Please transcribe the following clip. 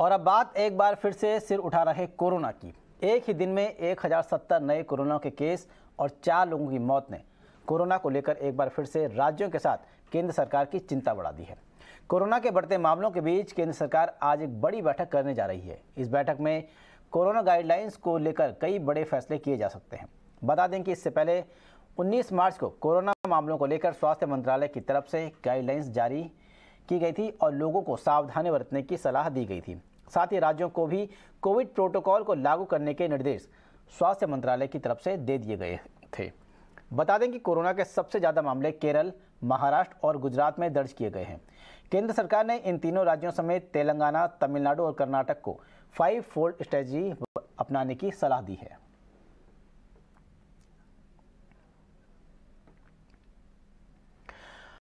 और अब बात एक बार फिर से सिर उठा रहे कोरोना की। एक ही दिन में 1070 नए कोरोना के केस और 4 लोगों की मौत ने कोरोना को लेकर एक बार फिर से राज्यों के साथ केंद्र सरकार की चिंता बढ़ा दी है। कोरोना के बढ़ते मामलों के बीच केंद्र सरकार आज एक बड़ी बैठक करने जा रही है। इस बैठक में कोरोना गाइडलाइंस को लेकर कई बड़े फैसले किए जा सकते हैं। बता दें कि इससे पहले 19 मार्च को कोरोना मामलों को लेकर स्वास्थ्य मंत्रालय की तरफ से गाइडलाइंस जारी की गई थी और लोगों को सावधानी बरतने की सलाह दी गई थी। साथ ही राज्यों को भी कोविड प्रोटोकॉल को लागू करने के निर्देश स्वास्थ्य मंत्रालय की तरफ से दे दिए गए थे। बता दें कि कोरोना के सबसे ज़्यादा मामले केरल, महाराष्ट्र और गुजरात में दर्ज किए गए हैं। केंद्र सरकार ने इन तीनों राज्यों समेत तेलंगाना, तमिलनाडु और कर्नाटक को 5-fold स्ट्रेटजी अपनाने की सलाह दी है।